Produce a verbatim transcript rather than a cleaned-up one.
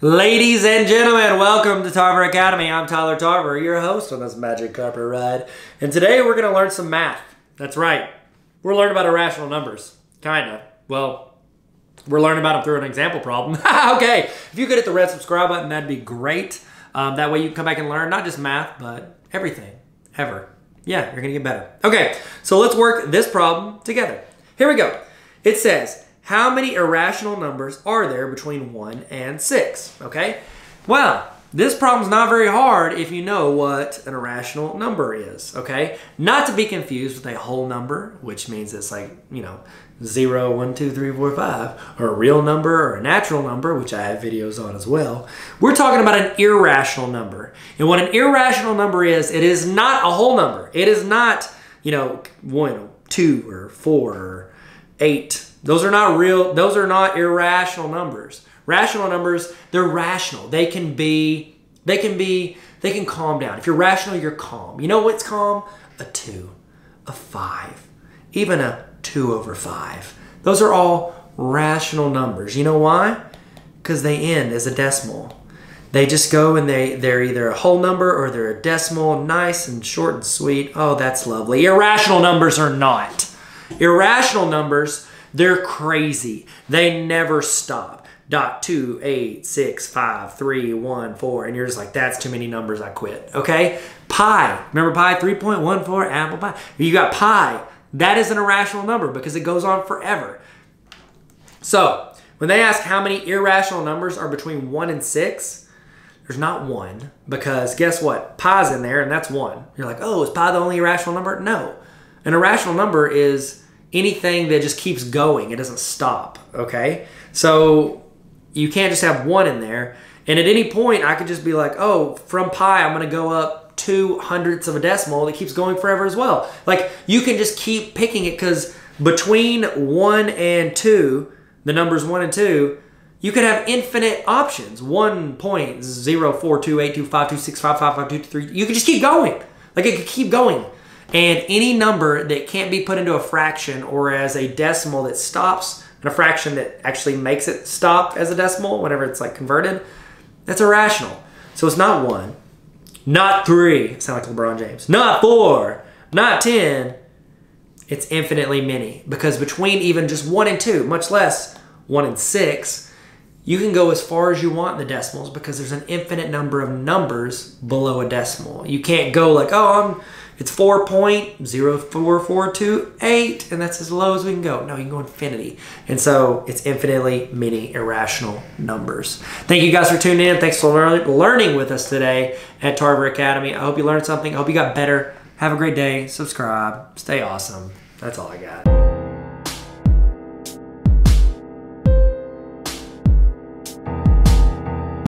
Ladies and gentlemen, welcome to Tarver Academy. I'm Tyler Tarver, your host on this magic carpet ride. And today we're going to learn some math. That's right. We're learning about irrational numbers. Kind of. Well, we're learning about them through an example problem. Okay, if you could hit the red subscribe button, that'd be great. Um, that way you can come back and learn not just math, but everything. Ever. Yeah, you're going to get better. Okay, so let's work this problem together. Here we go. It says, how many irrational numbers are there between one and six? Okay? Well, this problem's not very hard if you know what an irrational number is, okay? Not to be confused with a whole number, which means it's like, you know, zero, one, two, three, four, five, or a real number or a natural number, which I have videos on as well. We're talking about an irrational number. And what an irrational number is, it is not a whole number. It is not, you know, one, two, or four, or eight. Those are not real, those are not irrational numbers. Rational numbers, they're rational. They can be, they can be, they can calm down. If you're rational, you're calm. You know what's calm? A two, a five, even a two over five. Those are all rational numbers. You know why? Because they end as a decimal. They just go and they, they're either a whole number or they're a decimal, nice and short and sweet. Oh, that's lovely. Irrational numbers are not. Irrational numbers, they're crazy. They never stop. Dot, two, eight, six, five, three, one, four. And you're just like, that's too many numbers. I quit. Okay? Pi. Remember pi? three point one four, apple pie. You got pi. That is an irrational number because it goes on forever. So, when they ask how many irrational numbers are between one and six, there's not one because guess what? Pi's in there and that's one. You're like, oh, is pi the only irrational number? No. An irrational number is anything that just keeps going. It doesn't stop, okay? So you can't just have one in there. And at any point, I could just be like, oh, from pi, I'm going to go up two hundredths of a decimal. That keeps going forever as well. Like, you can just keep picking it because between one and two, the numbers one and two, you could have infinite options. one point zero four two eight two five two six five five five two three. You could just keep going. Like, it could keep going. And any number that can't be put into a fraction or as a decimal that stops, and a fraction that actually makes it stop as a decimal whenever it's like converted, that's irrational. So it's not one, not three, sound like LeBron James, not four, not ten. It's infinitely many because between even just one and two, much less one and six, you can go as far as you want in the decimals because there's an infinite number of numbers below a decimal. You can't go like, oh, I'm... It's four point zero four four two eight, and that's as low as we can go. No, you can go infinity. And so it's infinitely many irrational numbers. Thank you guys for tuning in. Thanks for learning with us today at Tarver Academy. I hope you learned something. I hope you got better. Have a great day. Subscribe. Stay awesome. That's all I got.